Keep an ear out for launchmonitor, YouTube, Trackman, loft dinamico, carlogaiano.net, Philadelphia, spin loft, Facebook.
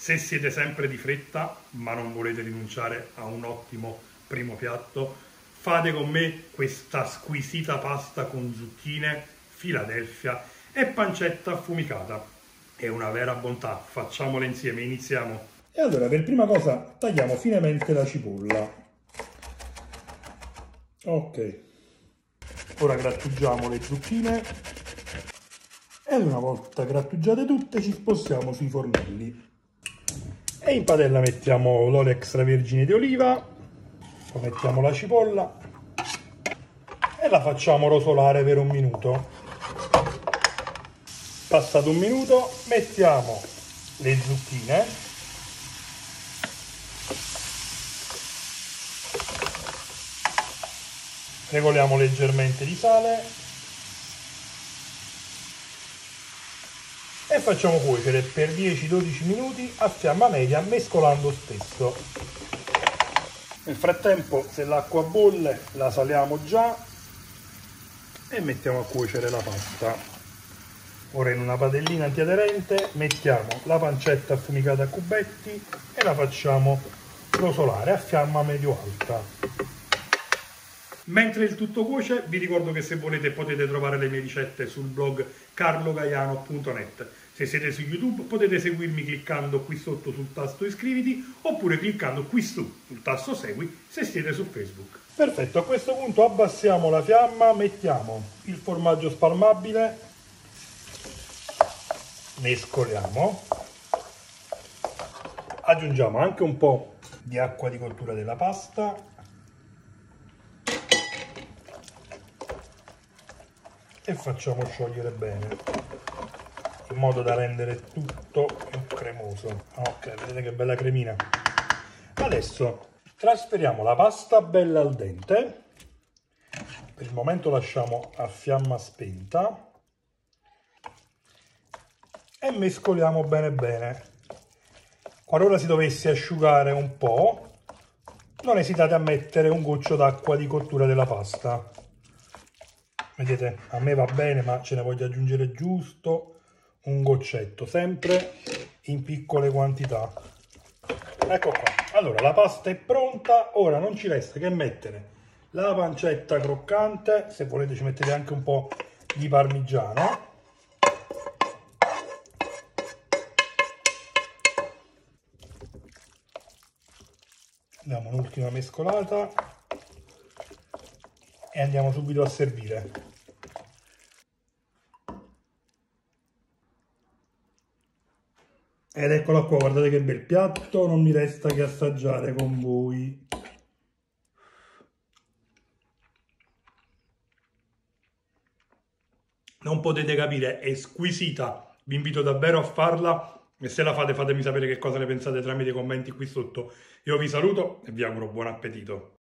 Se siete sempre di fretta ma non volete rinunciare a un ottimo primo piatto, fate con me questa squisita pasta con zucchine, Philadelphia e pancetta affumicata. È una vera bontà, facciamola insieme, iniziamo! E allora, per prima cosa tagliamo finemente la cipolla. Ok, ora grattugiamo le zucchine e una volta grattugiate tutte ci spostiamo sui fornelli. E in padella mettiamo l'olio extravergine di oliva, poi mettiamo la cipolla e la facciamo rosolare per 1 minuto. Passato 1 minuto mettiamo le zucchine . Regoliamo leggermente di sale e facciamo cuocere per 10-12 minuti a fiamma media, mescolando spesso. Nel frattempo, se l'acqua bolle, la saliamo già e mettiamo a cuocere la pasta. Ora, in una padellina antiaderente mettiamo la pancetta affumicata a cubetti e la facciamo rosolare a fiamma medio-alta. Mentre il tutto cuoce, vi ricordo che se volete potete trovare le mie ricette sul blog carlogaiano.net. Se siete su YouTube potete seguirmi cliccando qui sotto sul tasto iscriviti oppure cliccando qui su sul tasto segui se siete su Facebook. Perfetto, a questo punto abbassiamo la fiamma, mettiamo il formaggio spalmabile, mescoliamo, aggiungiamo anche un po' di acqua di cottura della pasta e facciamo sciogliere bene in modo da rendere tutto più cremoso. Ok, vedete che bella cremina. Adesso trasferiamo la pasta bella al dente, per il momento lasciamo a fiamma spenta e mescoliamo bene bene. Qualora si dovesse asciugare un po', non esitate a mettere un goccio d'acqua di cottura della pasta. Vedete, a me va bene, ma ce ne voglio aggiungere giusto un goccetto, sempre in piccole quantità. Ecco qua. Allora, la pasta è pronta, ora non ci resta che mettere la pancetta croccante, se volete ci mettete anche un po' di parmigiano. Diamo un'ultima mescolata e andiamo subito a servire. Ed eccola qua, guardate che bel piatto, non mi resta che assaggiare con voi. Non potete capire, è squisita, vi invito davvero a farla e se la fate fatemi sapere che cosa ne pensate tramite i commenti qui sotto. Io vi saluto e vi auguro buon appetito.